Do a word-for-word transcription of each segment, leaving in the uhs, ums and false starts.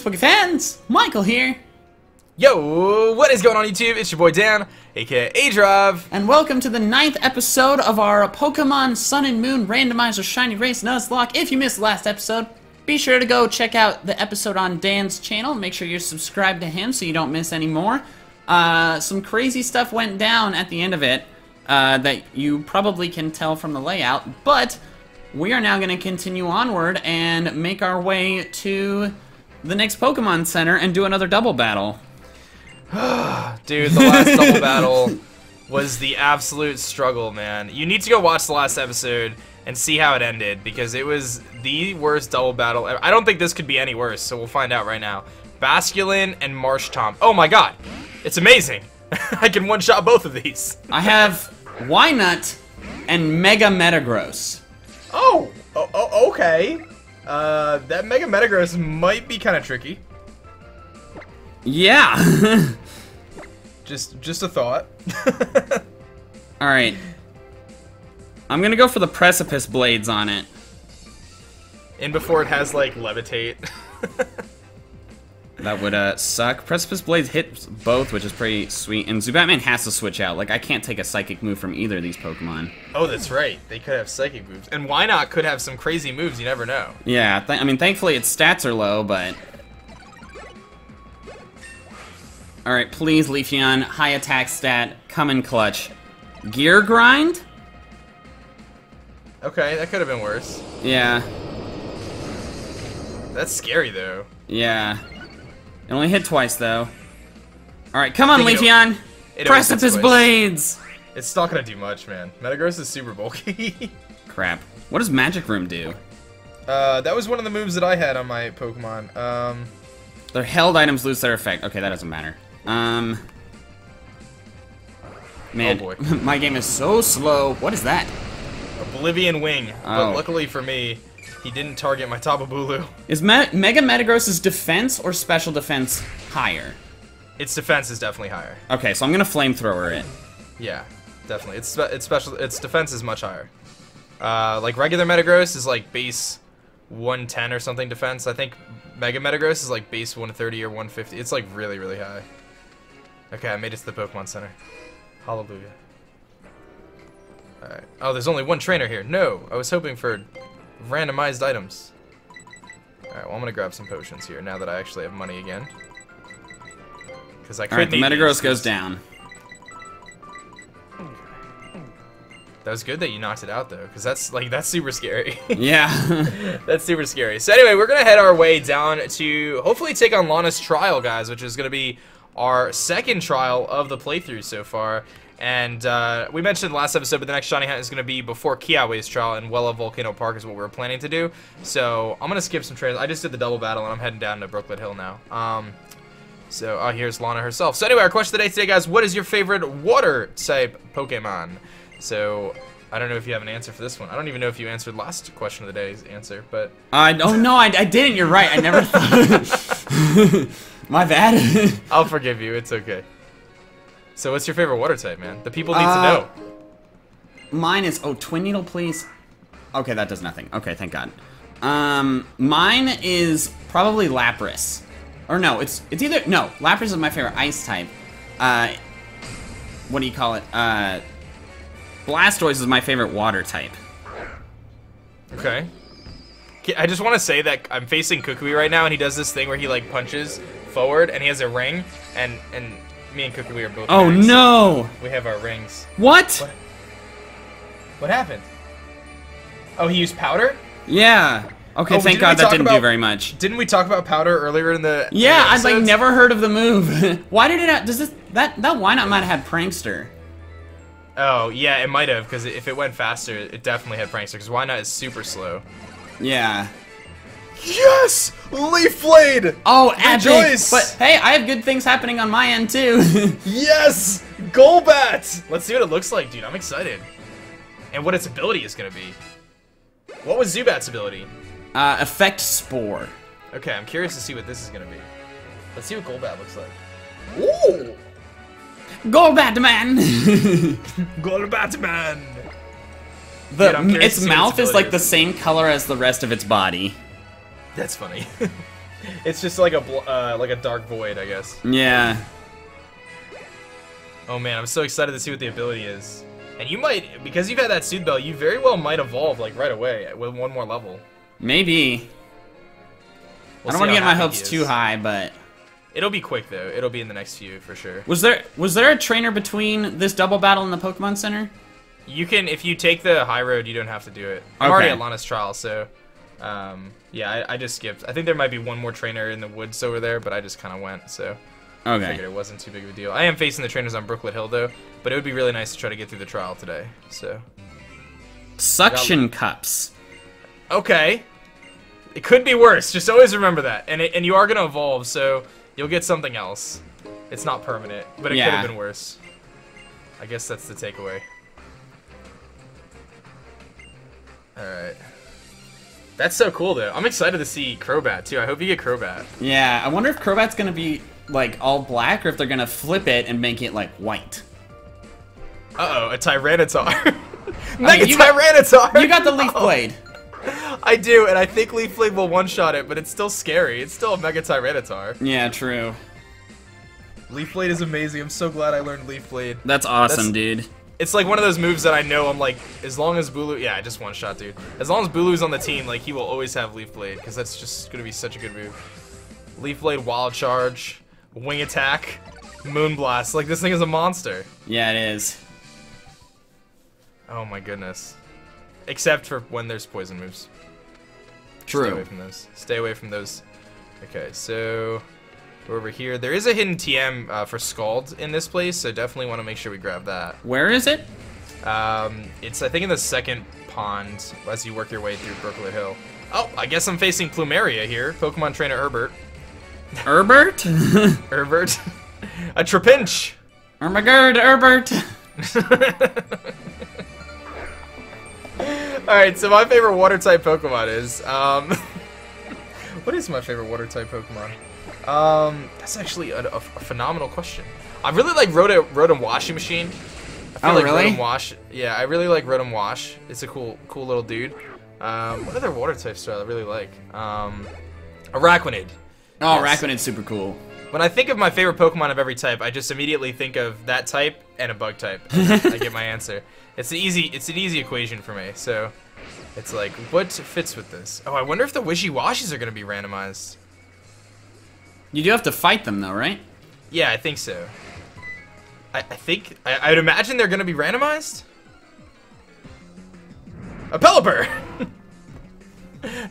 Spooky fans, Michael here. Yo, what is going on YouTube? It's your boy Dan, aka A-Drive. And welcome to the ninth episode of our Pokemon Sun and Moon Randomizer Shiny Race Nuzlocke. If you missed the last episode, be sure to go check out the episode on Dan's channel. Make sure you're subscribed to him so you don't miss any more. Uh, some crazy stuff went down at the end of it uh, that you probably can tell from the layout, but we are now going to continue onward and make our way to the next Pokemon Center and do another double battle. Dude, the last double battle was the absolute struggle, man. You need to go watch the last episode and see how it ended, because it was the worst double battle ever. I don't think this could be any worse, so we'll find out right now. Basculin and Marshtomp. Oh my god, it's amazing. I can one-shot both of these. I have Wynut and Mega Metagross. Oh, oh okay. Uh, that Mega Metagross might be kind of tricky. Yeah. just just a thought. Alright. I'm gonna go for the Precipice Blades on it. And before it has, like, Levitate. That would, uh, suck. Precipice Blades hits both, which is pretty sweet. And Zubatman has to switch out. Like, I can't take a Psychic move from either of these Pokemon. Oh, that's right. They could have Psychic moves. And Wynot could have some crazy moves. You never know. Yeah. Th I mean, thankfully its stats are low, but... Alright, please, Leafeon. High attack stat. Come in clutch. Gear grind? Okay, that could have been worse. Yeah. That's scary, though. Yeah. It only hit twice, though. Alright, come on, Leafeon! Precipice Blades! It's not gonna do much, man. Metagross is super bulky. Crap. What does Magic Room do? Uh, that was one of the moves that I had on my Pokemon. Um... Their held items lose their effect. Okay, that doesn't matter. Um, man, oh boy. My game is so slow. What is that? Oblivion Wing. Oh. But luckily for me, he didn't target my Tapu Bulu. Is Me Mega Metagross's defense or special defense higher? Its defense is definitely higher. Okay, so I'm gonna flamethrower it. Yeah, definitely. It's spe it's special. Its defense is much higher. Uh, like regular Metagross is like base one ten or something defense. I think. Mega Metagross is like base one thirty or one fifty. It's like really, really high. Okay, I made it to the Pokemon Center. Hallelujah. Alright. Oh, there's only one trainer here. No, I was hoping for randomized items. Alright, well, I'm gonna grab some potions here now that I actually have money again. Because I could Alright, the Metagross goes down. That was good that you knocked it out though, because that's like that's super scary. Yeah, that's super scary. So anyway, we're gonna head our way down to hopefully take on Lana's trial, guys, which is gonna be our second trial of the playthrough so far. And uh, we mentioned last episode, but the next shiny hunt is gonna be before Kiawe's trial, and Wela Volcano Park is what we're planning to do. So I'm gonna skip some trails. I just did the double battle, and I'm heading down to Brooklyn Hill now. Um, so uh, here's Lana herself. So anyway, our question today, today, guys, what is your favorite water type Pokemon? So, I don't know if you have an answer for this one. I don't even know if you answered last question of the day's answer, but... Uh, oh, no, I, I didn't. You're right. I never thought... My bad. I'll forgive you. It's okay. So, what's your favorite water type, man? The people need uh, to know. Mine is... Oh, Twin Needle, please. Okay, that does nothing. Okay, thank God. Um, mine is probably Lapras. Or no, it's it's either... No, Lapras is my favorite ice type. Uh, what do you call it? Uh... Blastoise is my favorite water type. Okay. I just want to say that I'm facing Kukui right now, and he does this thing where he like punches forward, and he has a ring, and and me and Kukui are both. Oh married, no! So we have our rings. What? what? What happened? Oh, he used powder? Yeah. Okay, oh, thank God that didn't about, do very much. Didn't we talk about powder earlier in the? Yeah, I've like never heard of the move. Why did it? Have, does this that that why not might have had Prankster? Oh, yeah, it might have, because if it went faster, it definitely had Prankster, because Wynot is super slow. Yeah. Yes! Leaf Blade! Oh, Rejoice! Epic! But, hey, I have good things happening on my end, too. Yes! Golbat! Let's see what it looks like, dude. I'm excited. And what its ability is going to be. What was Zubat's ability? Uh, Effect Spore. Okay, I'm curious to see what this is going to be. Let's see what Golbat looks like. Ooh! Golbatman! Golbatman! The, Dude, its mouth its is like the same color as the rest of its body. That's funny. It's just like a bl uh, like a dark void, I guess. Yeah. Oh man, I'm so excited to see what the ability is. And you might, because you've had that Soothe Belt, you very well might evolve like right away with one more level. Maybe. We'll I don't want to get my hopes too high, but it'll be quick though. It'll be in the next few for sure. Was there was there a trainer between this double battle and the Pokemon Center? You can, if you take the high road, you don't have to do it. I'm okay. already at Lana's Trial, so um, yeah, I, I just skipped. I think there might be one more trainer in the woods over there, but I just kind of went, so okay. I figured it wasn't too big of a deal. I am facing the trainers on Brooklyn Hill though, but it would be really nice to try to get through the trial today. So suction cups. Okay, it could be worse. Just always remember that, and it, and you are gonna evolve, so you'll get something else. It's not permanent, but it yeah. could have been worse. I guess that's the takeaway. Alright. That's so cool, though. I'm excited to see Crobat, too. I hope you get Crobat. Yeah, I wonder if Crobat's going to be, like, all black, or if they're going to flip it and make it, like, white. Uh-oh, a Tyranitar. Mega I mean, Tyranitar! Got, you got the Leaf Blade. Oh. I do, and I think Leaf Blade will one-shot it, but it's still scary. It's still a Mega Tyranitar. Yeah, true. Leaf Blade is amazing. I'm so glad I learned Leaf Blade. That's awesome, That's dude. It's like one of those moves that I know I'm like, as long as Bulu, yeah, just one shot, dude. As long as Bulu's on the team, like, he will always have Leaf Blade, because that's just going to be such a good move. Leaf Blade, Wild Charge, Wing Attack, Moon Blast. Like, this thing is a monster. Yeah, it is. Oh my goodness. Except for when there's poison moves. True. Stay away from those. Stay away from those. Okay, so we're over here. There is a hidden T M uh, for Scald in this place, so definitely want to make sure we grab that. Where is it? Um, it's, I think, in the second pond as you work your way through Brooklyn Hill. Oh, I guess I'm facing Plumeria here. Pokemon Trainer Herbert. Herbert? Herbert. A Trapinch. Oh my god, Herbert. Alright, so my favorite water-type Pokemon is... Um, what is my favorite water-type Pokemon? Um, that's actually a, a, a phenomenal question. I really like Rotom, Rotom Washing Machine. I feel oh, like really? Rotom Wash. Yeah, I really like Rotom Wash. It's a cool, cool little dude. Um, what other water types do I really like? Um, Araquanid. Oh, yes. Araquanid's super cool. When I think of my favorite Pokemon of every type, I just immediately think of that type and a bug type. I get my answer. It's an easy, it's an easy equation for me. So, it's like, what fits with this? Oh, I wonder if the Wishy-Washies are going to be randomized. You do have to fight them, though, right? Yeah, I think so. I, I think... I, I'd imagine they're going to be randomized? A Pelipper!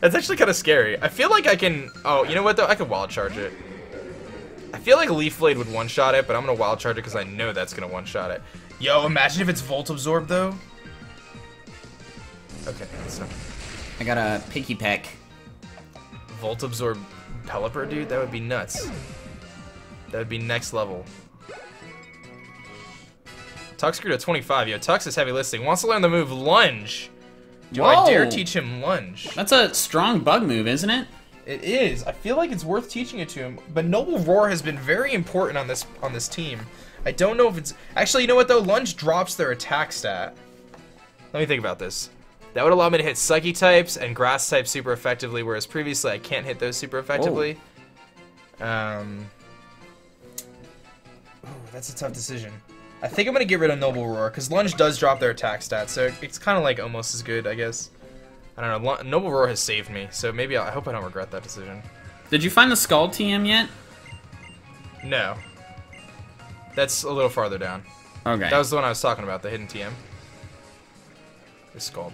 That's actually kind of scary. I feel like I can... Oh, you know what, though? I could Wild Charge it. I feel like Leaf Blade would one-shot it, but I'm going to Wild Charge it because I know that's going to one-shot it. Yo, imagine if it's Volt Absorb, though. Okay, so... I got a Piggy Peck. Volt Absorb... Pelipper, dude? That would be nuts. That would be next level. Tux grew to twenty-five. Yo, Tux is heavy listing. Wants to learn the move Lunge. Do Whoa. I dare teach him Lunge? That's a strong bug move, isn't it? It is. I feel like it's worth teaching it to him. But Noble Roar has been very important on this on this team. I don't know if it's... Actually, you know what, though? Lunge drops their attack stat. Let me think about this. That would allow me to hit Psyche types and Grass types super effectively, whereas previously I can't hit those super effectively. Whoa. Um, ooh, that's a tough decision. I think I'm going to get rid of Noble Roar, because Lunge does drop their attack stats, so it's kind of like almost as good, I guess. I don't know, Lun Noble Roar has saved me, so maybe I'll, I hope I don't regret that decision. Did you find the Scald T M yet? No. That's a little farther down. Okay. That was the one I was talking about, the hidden T M. The Scald.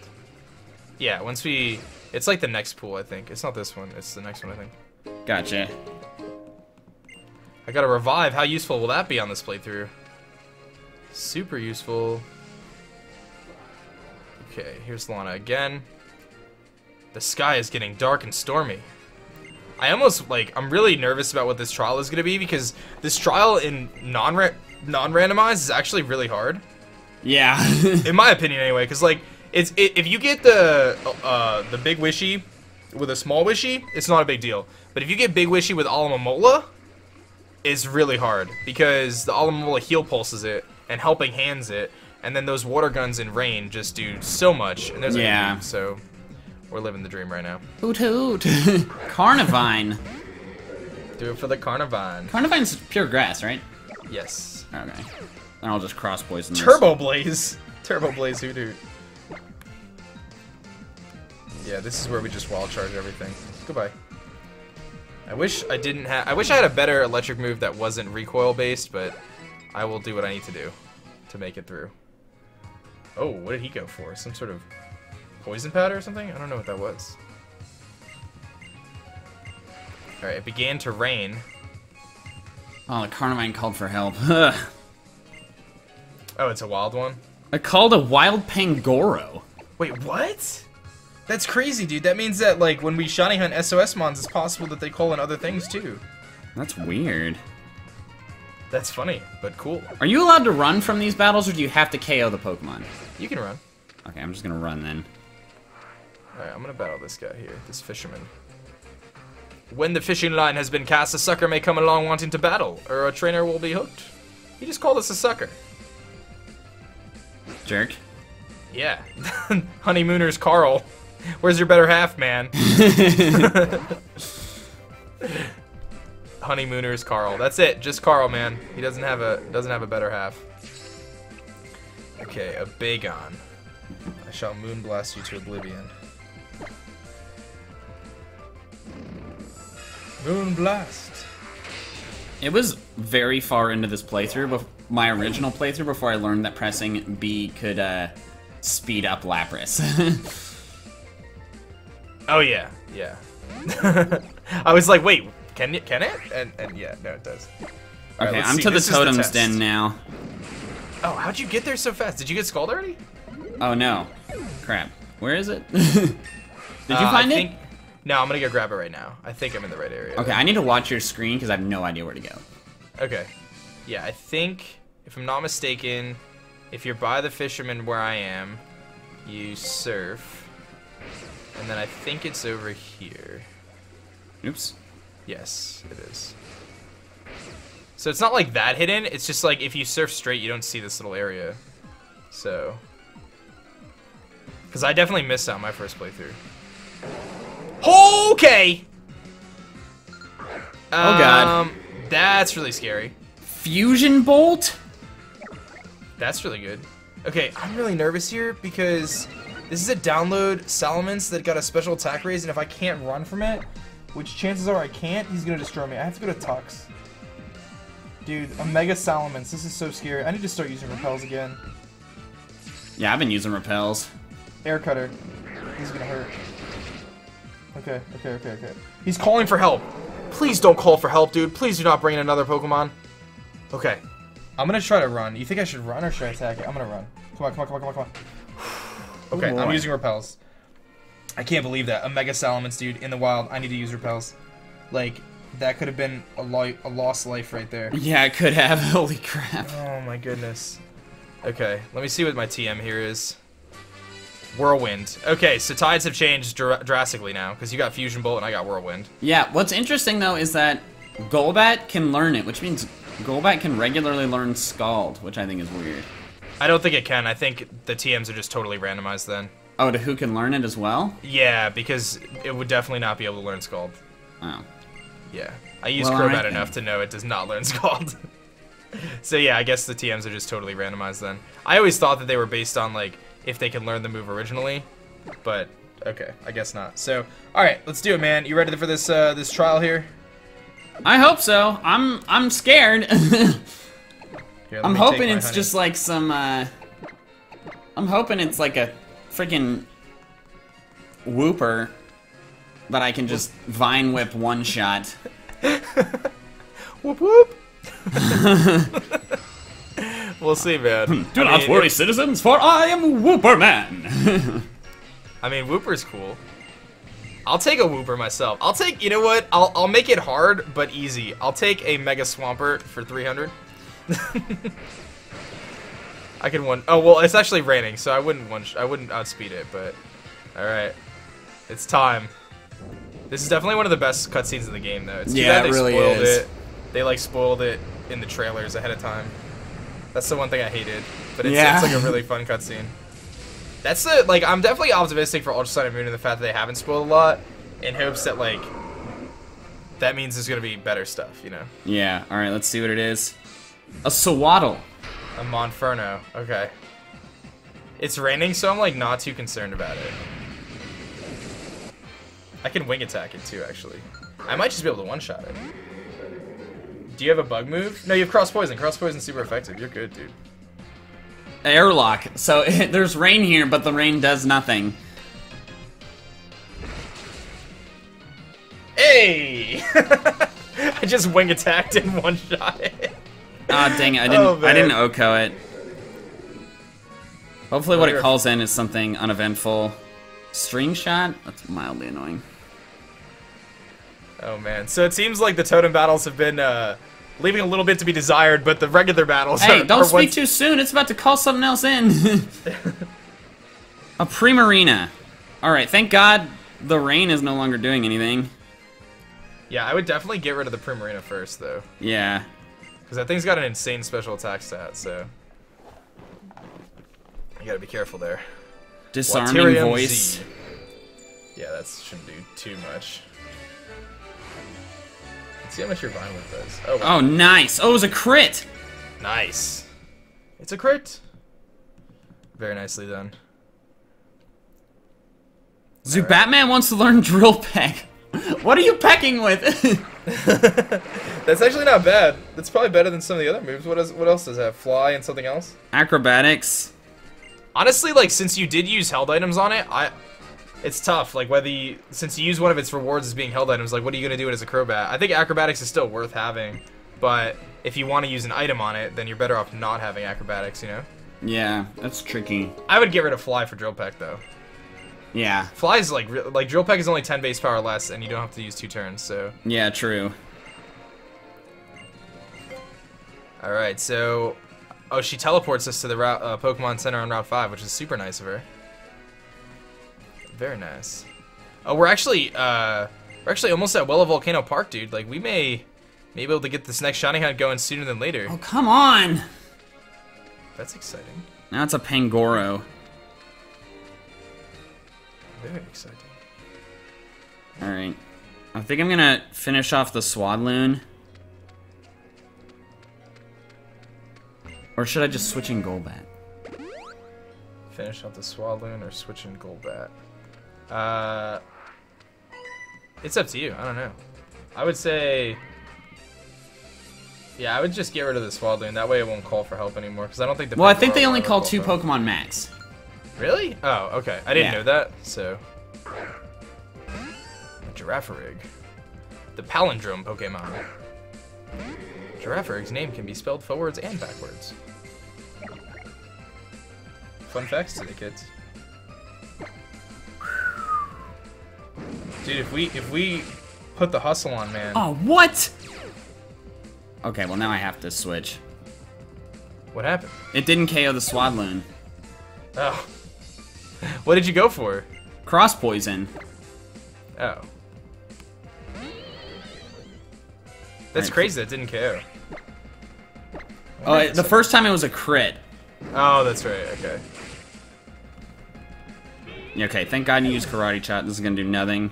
Yeah, once we... It's like the next pool, I think. It's not this one. It's the next one, I think. Gotcha. I got a revive. How useful will that be on this playthrough? Super useful. Okay, here's Lana again. The sky is getting dark and stormy. I almost, like, I'm really nervous about what this trial is going to be, because this trial in non-ra- non-randomized is actually really hard. Yeah. In my opinion, anyway, because, like, It's, it, if you get the uh, the big wishy with a small wishy, it's not a big deal. But if you get big wishy with Alamomola, it's really hard because the Alamomola heal pulses it and helping hands it, and then those water guns in rain just do so much. And there's yeah. a game, so we're living the dream right now. Hoot hoot, Carnivine. Through for the Carnivine. Carnivine's pure grass, right? Yes. Okay. Then I'll just cross poison this. Turbo Blaze! Turbo Blaze hoodoo. Yeah, this is where we just wild charge everything. Goodbye. I wish I didn't have. I wish I had a better electric move that wasn't recoil based, but I will do what I need to do to make it through. Oh, what did he go for? Some sort of poison powder or something? I don't know what that was. Alright, it began to rain. Oh, the Carnivine called for help. Oh, it's a wild one? It called a wild Pangoro. Wait, what? That's crazy, dude. That means that, like, when we shiny hunt S O S mons, it's possible that they call in other things, too. That's weird. That's funny, but cool. Are you allowed to run from these battles, or do you have to K O the Pokemon? You can run. Okay, I'm just gonna run, then. Alright, I'm gonna battle this guy here, this fisherman. When the fishing line has been cast, a sucker may come along wanting to battle, or a trainer will be hooked. He just called us a sucker. Jerk. Yeah. Honeymooners Carl. Where's your better half, man? Honeymooners Carl. That's it. Just Carl, man. He doesn't have a doesn't have a better half. Okay, a Bagon. I shall moonblast you to oblivion. Moonblast. It was very far into this playthrough, but my original playthrough before I learned that pressing B could uh, speed up Lapras. Oh yeah, yeah. I was like, wait, can it? Can it? And and yeah, no, it does. All okay, right, I'm see. to the this totem's the den now. Oh, how'd you get there so fast? Did you get Scald already? Oh no, crap. Where is it? Did uh, you find I it? Think... No, I'm gonna go grab it right now. I think I'm in the right area. Okay, though. I need to watch your screen because I have no idea where to go. Okay. Yeah, I think if I'm not mistaken, if you're by the fisherman where I am, you surf. And then I think it's over here. Oops. Yes, it is. So it's not like that hidden, it's just like if you surf straight, you don't see this little area. So. Because I definitely missed out my first playthrough. Okay! Oh, God. Um, that's really scary. Fusion Bolt? That's really good. Okay, I'm really nervous here because. This is a download Salamence that got a special attack raise, and if I can't run from it, which chances are I can't, he's gonna destroy me. I have to go to Tux. Dude, a Mega Salamence. This is so scary. I need to start using repels again. Yeah, I've been using repels. Air Cutter. This is gonna hurt. Okay, okay, okay, okay. He's calling for help. Please don't call for help, dude. Please do not bring in another Pokemon. Okay. I'm gonna try to run. You think I should run or should I attack it? I'm gonna run. Come on, come on, come on, come on, come on. Okay, oh I'm using repels. I can't believe that. A Mega Salamence, dude, in the wild. I need to use repels. Like, that could have been a, li a lost life right there. Yeah, it could have. Holy crap. Oh, my goodness. Okay, let me see what my T M here is. Whirlwind. Okay, so tides have changed dr drastically now, because you got Fusion Bolt and I got Whirlwind. Yeah, what's interesting, though, is that Golbat can learn it, which means Golbat can regularly learn Scald, which I think is weird. I don't think it can. I think the T Ms are just totally randomized then. Oh, to who can learn it as well? Yeah, because it would definitely not be able to learn Scald. Oh. Yeah. I use well, Crobat enough to know it does not learn Scald. So yeah, I guess the T Ms are just totally randomized then. I always thought that they were based on, like, if they can learn the move originally, but okay, I guess not. So, alright, let's do it, man. You ready for this uh, this trial here? I hope so. I'm, I'm scared. Here, I'm hoping it's honey. just like some, uh... I'm hoping it's like a freaking whooper that I can just vine whip one shot. Whoop whoop! We'll see, man. Do I not mean, worry, it's... citizens, for I am Whooper Man! I mean, Whooper's cool. I'll take a Whooper myself. I'll take, you know what? I'll, I'll make it hard, but easy. I'll take a Mega Swampert for three hundred. I could one. Oh well, it's actually raining, so I wouldn't one. I wouldn't outspeed it, but all right, it's time. This is definitely one of the best cutscenes in the game, though. It's too yeah, bad they it really spoiled is. It. They like spoiled it in the trailers ahead of time. That's the one thing I hated, but it's, yeah. it's like a really fun cutscene. That's the like. I'm definitely optimistic for Ultra Sun and Moon and the fact that they haven't spoiled a lot, in hopes that like that means there's gonna be better stuff, you know? Yeah, alright, let's see what it is. A Swaddle. A Monferno, okay. It's raining, so I'm, like, not too concerned about it. I can Wing Attack it, too, actually. I might just be able to one-shot it. Do you have a bug move? No, you have Cross Poison. Cross Poison's super effective. You're good, dude. Airlock. So, there's rain here, but the rain does nothing. Hey! I just Wing Attacked and one-shot it. Ah, oh, dang it. I didn't, oh, I didn't Oko it. Hopefully what it calls in is something uneventful. String shot? That's mildly annoying. Oh, man. So it seems like the totem battles have been uh, leaving a little bit to be desired, but the regular battles Hey, are, don't are speak ones... too soon. It's about to call something else in. A Primarina. All right. Thank God the rain is no longer doing anything. Yeah, I would definitely get rid of the Primarina first, though. Yeah. Because that thing's got an insane special attack stat, so... You gotta be careful there. Disarming Waterium voice. Z. Yeah, that shouldn't do too much. Let's see how much your vine whip does. Oh, wow. Oh, nice! Oh, it was a crit! Nice. It's a crit. Very nicely done. Zubatman right. wants to learn drill peck. What are you pecking with? That's actually not bad. That's probably better than some of the other moves. What, is, what else does it have? Fly and something else? Acrobatics. Honestly, like, since you did use held items on it, I, it's tough. Like, whether you, since you use one of its rewards as being held items, like, what are you going to do it as a Crobat? I think acrobatics is still worth having, but if you want to use an item on it, then you're better off not having acrobatics, you know? Yeah, that's tricky. I would get rid of fly for drill peck, though. Yeah. Fly is, like, like drill peck is only ten base power less, and you don't have to use two turns, so. Yeah, true. All right, so... Oh, she teleports us to the route, uh, Pokemon Center on Route five, which is super nice of her. Very nice. Oh, we're actually, uh, we're actually almost at Wela Volcano Park, dude. Like, we may, may be able to get this next Shiny Hunt going sooner than later. Oh, come on! That's exciting. Now it's a Pangoro. Very exciting. Alright. I think I'm gonna finish off the Swadloon. Or should I just switch in Golbat? Finish out the Swadloon or switch in Golbat? Uh, it's up to you. I don't know. I would say... Yeah, I would just get rid of the Swadloon. That way it won't call for help anymore. Because I don't think the Well, Pokemon I think they only call, call two Pokemon. Pokemon max. Really? Oh, okay. I didn't yeah. know that, so... Girafarig. The Palindrome Pokemon. Girafarig's name can be spelled forwards and backwards. Fun facts to the kids. Dude, if we if we put the hustle on, man. Oh, what? Okay, well now I have to switch. What happened? It didn't K O the Swadloon. Oh. What did you go for? Cross Poison. Oh. That's crazy. That didn't K O. Oh, it, the first time it was a crit. Oh, that's right. Okay. Okay. Thank God you used Karate Chop. This is gonna do nothing.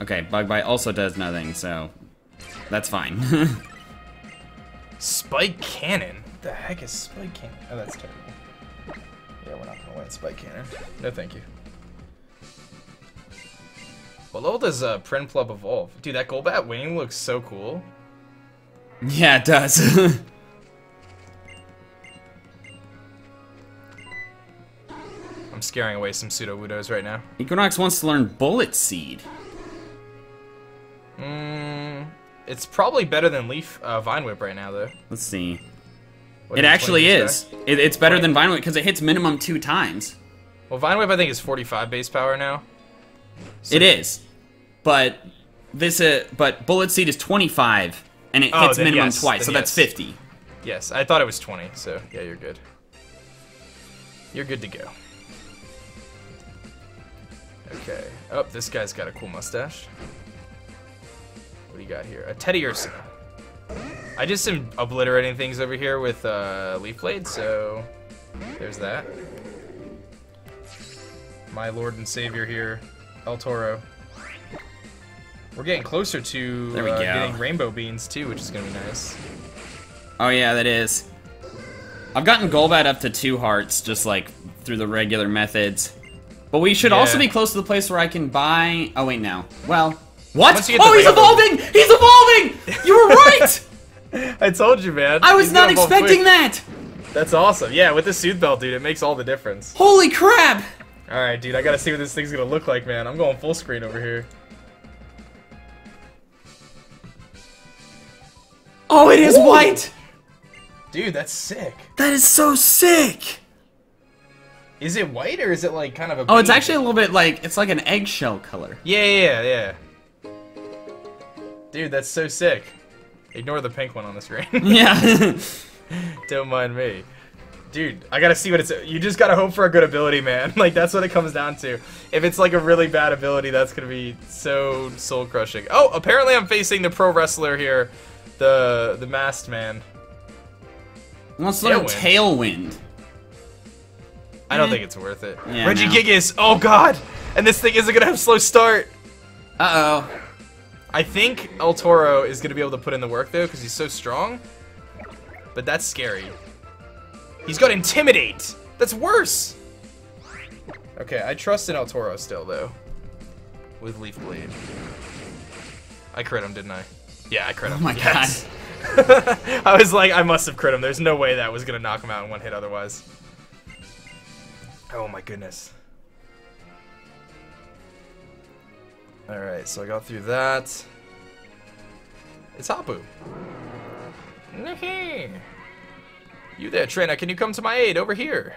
Okay. Bug Bite also does nothing, so that's fine. Spike Cannon. What the heck is Spike Cannon? Oh, that's terrible. Yeah, we're not gonna win Spike Cannon. No, thank you. What level does uh, Prinplup evolve? Dude, that Golbat wing looks so cool. Yeah, it does. I'm scaring away some pseudo-wudos right now. Equinox wants to learn Bullet Seed. Mm, it's probably better than Leaf uh, Vine Whip right now, though. Let's see. What it actually is. It, it's better than Vine Whip because it hits minimum two times. Well, Vine Whip I think is forty-five base power now. So it is, but this uh, but Bullet Seed is twenty-five, and it oh, hits minimum yes, twice, so yes. that's fifty. Yes, I thought it was twenty, so yeah, you're good. You're good to go. Okay. Oh, this guy's got a cool mustache. What do you got here? A Teddy Ursina. I just am obliterating things over here with uh, Leaf Blade, so there's that. My Lord and Savior here. El Toro. We're getting closer to there we uh, go. getting rainbow beans too, which is gonna be nice. Oh yeah, that is. I've gotten Golbat up to two hearts, just like through the regular methods. But we should yeah. also be close to the place where I can buy. Oh wait, no. Well, what? Oh, he's evolving! He's evolving! You were right! I told you, man. I was he's not expecting that. That's awesome. Yeah, with the Soothe Belt, dude, it makes all the difference. Holy crap! All right, dude, I gotta see what this thing's gonna look like, man. I'm going full screen over here. Oh, it is Ooh. white! Dude, that's sick. That is so sick! Is it white or is it like kind of a Oh, it's actually a little bit like, it's like an eggshell color. Yeah, yeah, yeah. Dude, that's so sick. Ignore the pink one on the screen. Yeah. Don't mind me. Dude, I gotta see what it's... You just gotta hope for a good ability, man. Like, that's what it comes down to. If it's like a really bad ability, that's gonna be so soul-crushing. Oh, apparently I'm facing the pro wrestler here. The the masked man. Let's look at Tailwind. I don't think it's worth it. Yeah, Regigigas! No. Oh god! And this thing isn't gonna have slow start! Uh-oh. I think El Toro is gonna be able to put in the work though, because he's so strong. But that's scary. He's got Intimidate! That's worse! Okay, I trust in El Toro still though. With Leaf Blade. I crit him, didn't I? Yeah, I crit him. Oh my yes. god. I was like, I must have crit him. There's no way that was going to knock him out in one hit otherwise. Oh my goodness. Alright, so I got through that. It's Hapu. You there, trainer. Can you come to my aid over here?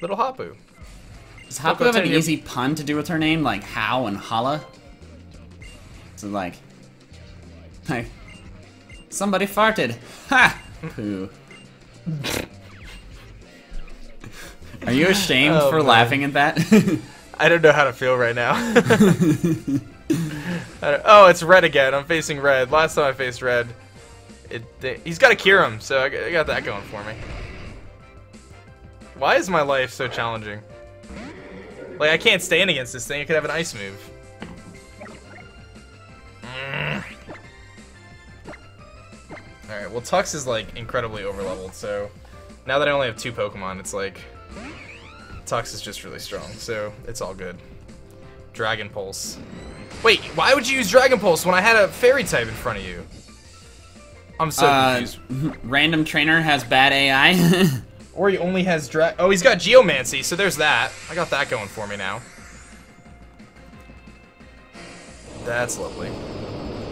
Little Hapu. Does Hapu have an easy pun to do with her name? Like, how and holla? So like... Hi. Somebody farted. Ha! Poo. Are you ashamed oh, for man. laughing at that? I don't know how to feel right now. Oh, it's red again. I'm facing red. Last time I faced red, it, it, he's got to cure him, so I, I got that going for me. Why is my life so challenging? Like, I can't stand against this thing. It could have an ice move. Mm. Alright, well Tux is like incredibly overleveled, so now that I only have two Pokemon, it's like Tux is just really strong, so it's all good. Dragon Pulse. Wait, why would you use Dragon Pulse when I had a fairy type in front of you? I'm so uh, confused. Random trainer has bad A I. Or he only has dra- Oh, he's got Geomancy, so there's that. I got that going for me now. That's lovely.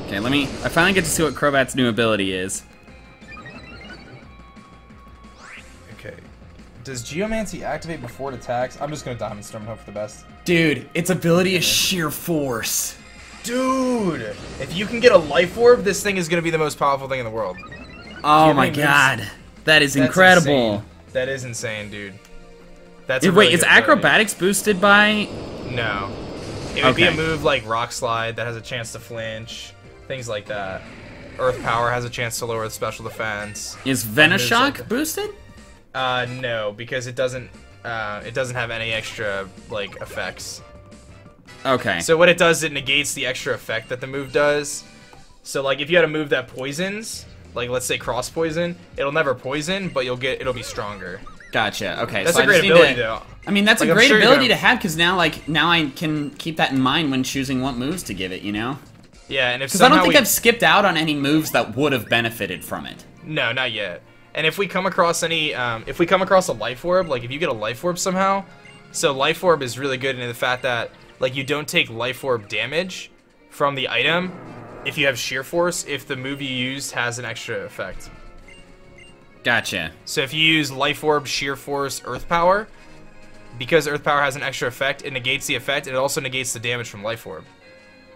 Okay, let me, I finally get to see what Crobat's new ability is. Okay. Does Geomancy activate before it attacks? I'm just gonna Diamond Storm and hope for the best. Dude, its ability yeah. is sheer force. Dude! If you can get a Life Orb, this thing is gonna be the most powerful thing in the world. Oh my god. Moves? That is That's incredible. Insane. That is insane, dude. That's dude, really wait, is ability. Acrobatics boosted by? No. It would okay. be a move like Rock Slide that has a chance to flinch. Things like that. Earth Power has a chance to lower the special defense. Is Venoshock boosted? Uh, no, because it doesn't. Uh, it doesn't have any extra like effects. Okay. So what it does, it negates the extra effect that the move does. So like, if you had a move that poisons, like let's say Cross Poison, it'll never poison, but you'll get it'll be stronger. Gotcha. Okay. That's so a great I just ability, to, though. I mean, that's like, a great sure ability gonna... to have because now, like, now I can keep that in mind when choosing what moves to give it. You know. Yeah, and if because I don't think we... I've skipped out on any moves that would have benefited from it. No, not yet. And if we come across any, um, if we come across a Life Orb, like if you get a Life Orb somehow, so Life Orb is really good in the fact that like you don't take Life Orb damage from the item if you have Sheer Force if the move you used has an extra effect. Gotcha. So if you use Life Orb, Sheer Force, Earth Power, because Earth Power has an extra effect, it negates the effect and it also negates the damage from Life Orb.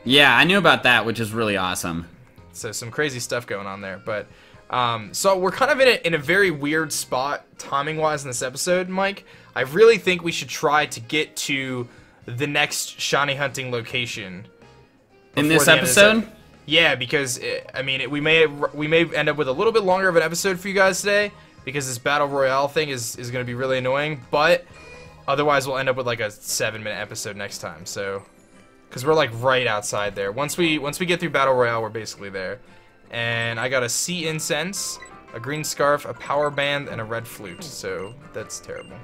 Yeah, I knew about that, which is really awesome. So some crazy stuff going on there, but um, so we're kind of in a, in a very weird spot timing-wise in this episode, Mike. I really think we should try to get to the next shiny hunting location in this episode. Yeah, because it, I mean it, we may we may end up with a little bit longer of an episode for you guys today because this battle royale thing is is going to be really annoying, but otherwise we'll end up with like a seven minute episode next time. So. Because we're like right outside there. Once we once we get through Battle Royale, we're basically there. And I got a Sea Incense, a Green Scarf, a Power Band, and a Red Flute. So that's terrible.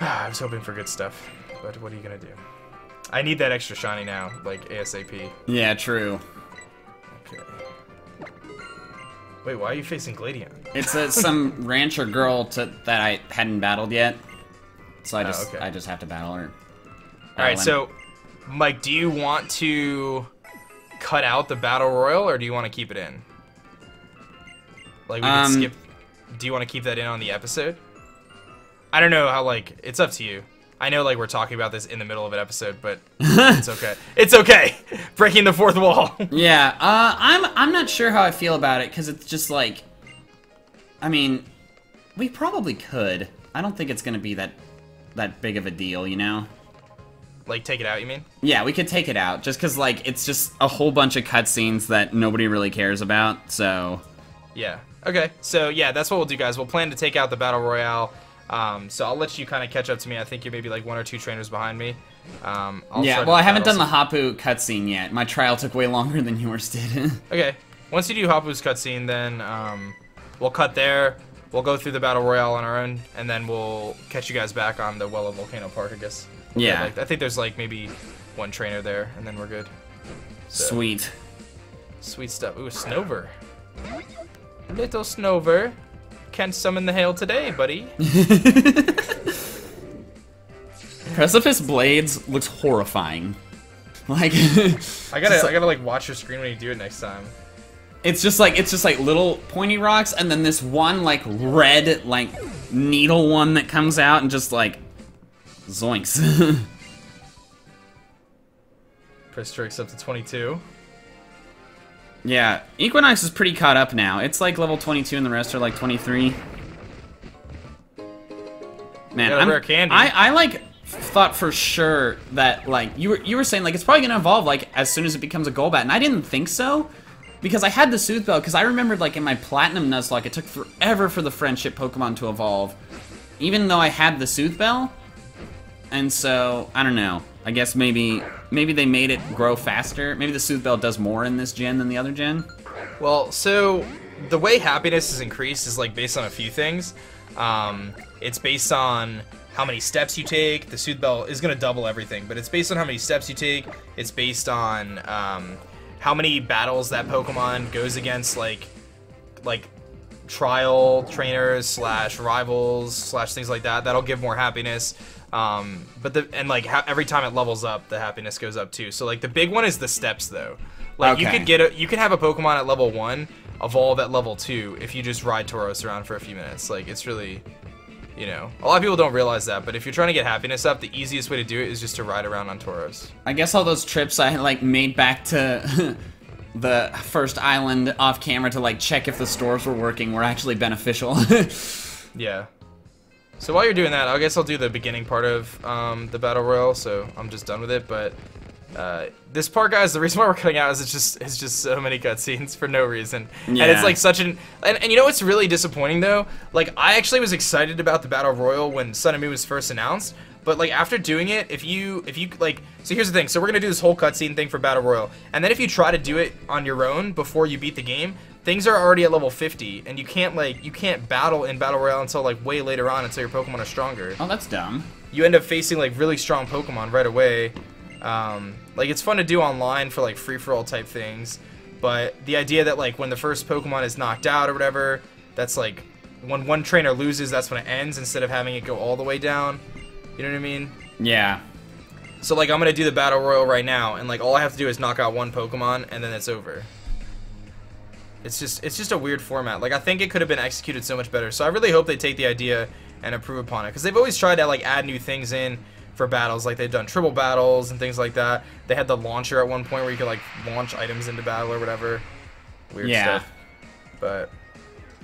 I was hoping for good stuff. But what are you going to do? I need that extra shiny now, like ASAP. Yeah, true. Okay. Wait, why are you facing Gladion? It's uh, some rancher girl to, that I hadn't battled yet. So I just, oh, okay. I just have to battle her. All right, so... Mike, do you want to cut out the Battle Royal, or do you want to keep it in? Like, we um, can skip... Do you want to keep that in on the episode? I don't know how, like... It's up to you. I know, like, we're talking about this in the middle of an episode, but it's okay. It's okay! Breaking the fourth wall! Yeah, uh, I'm, I'm not sure how I feel about it, because it's just, like... I mean, we probably could. I don't think it's going to be that, that big of a deal, you know? Like, take it out, you mean? Yeah, we could take it out, just because, like, it's just a whole bunch of cutscenes that nobody really cares about, so... Yeah, okay, so, yeah, that's what we'll do, guys. We'll plan to take out the Battle Royale, um, so I'll let you kind of catch up to me. I think you're maybe, like, one or two trainers behind me. Um, I'll yeah, well, I haven't done also. the Hapu cutscene yet. My trial took way longer than yours did. Okay, once you do Hapu's cutscene, then, um, we'll cut there, we'll go through the Battle Royale on our own, and then we'll catch you guys back on the Wela Volcano Park, I guess. Yeah. Like, I think there's like maybe one trainer there, and then we're good. So. Sweet. Sweet stuff. Ooh, Snover. Little Snover. Can't summon the hail today, buddy. Precipice Blades looks horrifying. Like I gotta I gotta like watch your screen when you do it next time. It's just like it's just like little pointy rocks and then this one like red like needle one that comes out and just like zoinks. Press tricks up to twenty-two. Yeah, Equinox is pretty caught up now. It's like level twenty-two and the rest are like twenty-three. Man, I'm, rare candy. I, I like thought for sure that like you were you were saying like it's probably gonna evolve like as soon as it becomes a Golbat, and I didn't think so. Because I had the Soothe Belt, because I remembered like in my Platinum Nuzlocke, it took forever for the friendship Pokemon to evolve. Even though I had the Soothe Belt. And so, I don't know. I guess maybe maybe they made it grow faster. Maybe the Soothe Belt does more in this gen than the other gen. Well, so the way happiness is increased is like based on a few things. Um, it's based on how many steps you take. The Soothe Belt is going to double everything, but it's based on how many steps you take. It's based on um, how many battles that Pokemon goes against, like like trial trainers slash rivals slash things like that. That'll give more happiness. Um, but the, and like ha every time it levels up, the happiness goes up too. So like the big one is the steps though. Like okay. you could get a, you could have a Pokemon at level one evolve at level two if you just ride Tauros around for a few minutes. Like it's really, you know, a lot of people don't realize that. But if you're trying to get happiness up, the easiest way to do it is just to ride around on Tauros. I guess all those trips I like made back to the first island off camera to like check if the stores were working were actually beneficial. Yeah. So while you're doing that, I guess I'll do the beginning part of um, the Battle Royale, so I'm just done with it, but uh, this part, guys, the reason why we're cutting out is it's just it's just so many cutscenes for no reason. Yeah. And it's like such an... And, and you know what's really disappointing, though? Like, I actually was excited about the Battle Royale when Sun and Moon was first announced, but like, after doing it, if you, if you, like... So here's the thing, so we're gonna do this whole cutscene thing for Battle Royale, and then if you try to do it on your own before you beat the game, things are already at level fifty, and you can't like you can't battle in Battle Royale until like way later on, until your Pokemon are stronger. Oh, that's dumb. You end up facing like really strong Pokemon right away. Um, like it's fun to do online for like free for all type things, but the idea that like when the first Pokemon is knocked out or whatever, that's like when one trainer loses, that's when it ends instead of having it go all the way down. You know what I mean? Yeah. So like I'm gonna do the Battle Royale right now, and like all I have to do is knock out one Pokemon, and then it's over. It's just it's just a weird format. Like, I think it could have been executed so much better. So I really hope they take the idea and improve upon it. Because they've always tried to, like, add new things in for battles. Like, they've done triple battles and things like that. They had the launcher at one point where you could, like, launch items into battle or whatever. Weird yeah. stuff. But...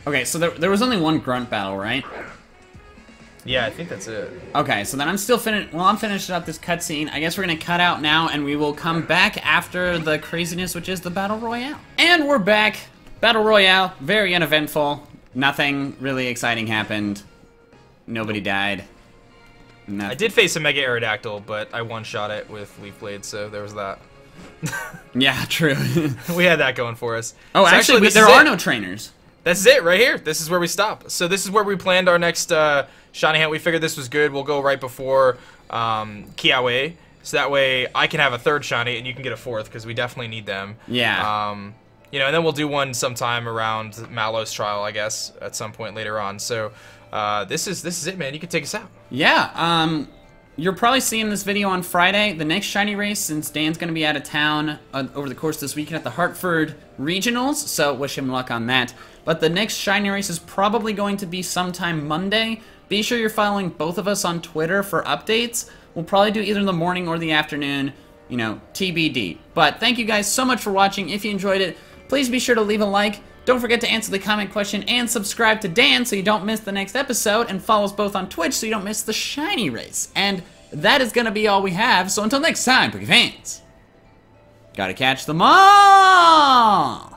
Okay, so there, there was only one grunt battle, right? Yeah, I think that's it. Okay, so then I'm still finished... Well, I'm finishing up this cutscene. I guess we're going to cut out now, and we will come back after the craziness, which is the Battle Royale. And we're back... Battle Royale, very uneventful. Nothing really exciting happened. Nobody died. Nothing. I did face a Mega Aerodactyl, but I one-shot it with Leaf Blade, so there was that. Yeah, true. We had that going for us. Oh, so actually, actually there are it. no trainers. That's it right here. This is where we stop. So this is where we planned our next uh, Shiny Hunt. We figured this was good. We'll go right before um, Kiawe, so that way I can have a third Shiny and you can get a fourth, because we definitely need them. Yeah. Um, you know, and then we'll do one sometime around Malos Trial, I guess, at some point later on. So uh, this is this is it, man. You can take us out. Yeah. Um. You're probably seeing this video on Friday. The next Shiny race, since Dan's going to be out of town uh, over the course of this weekend at the Hartford Regionals, so wish him luck on that. But the next Shiny race is probably going to be sometime Monday. Be sure you're following both of us on Twitter for updates. We'll probably do either in the morning or the afternoon, you know, T B D. But thank you guys so much for watching. If you enjoyed it, please be sure to leave a like. Don't forget to answer the comment question and subscribe to Dan so you don't miss the next episode, and follow us both on Twitch so you don't miss the Shiny race. And that is going to be all we have, so until next time, Pookie fans, gotta catch them all!